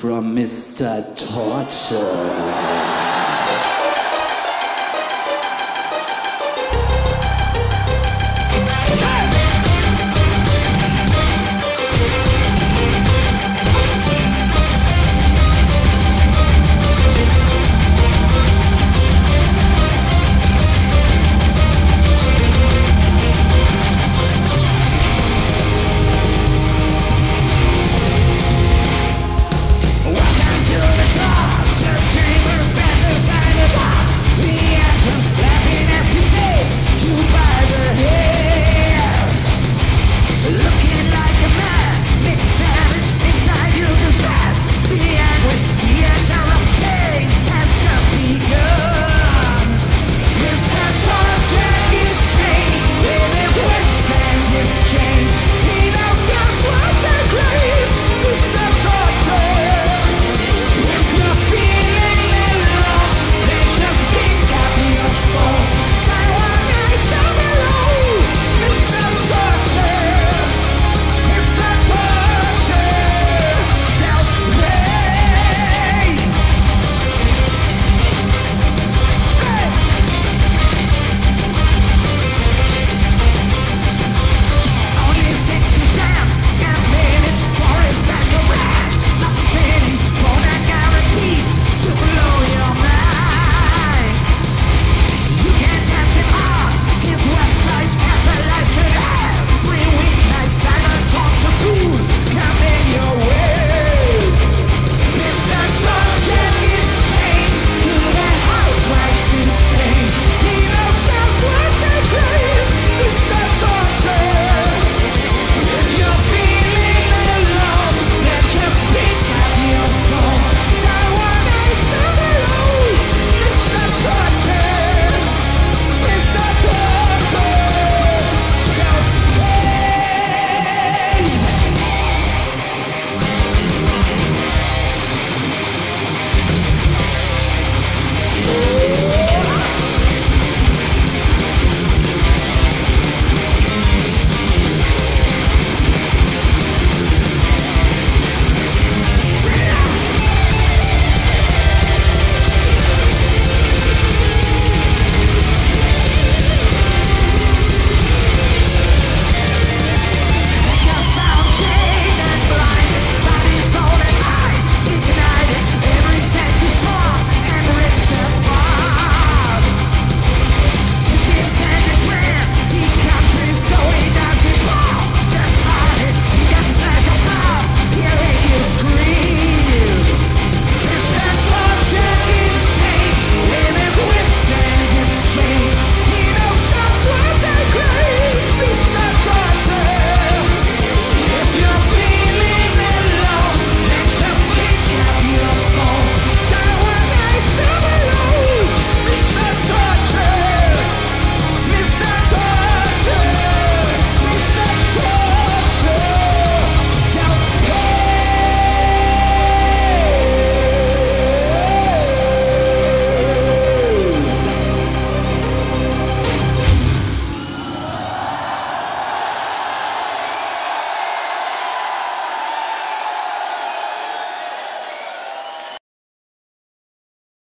from Mr. Torture.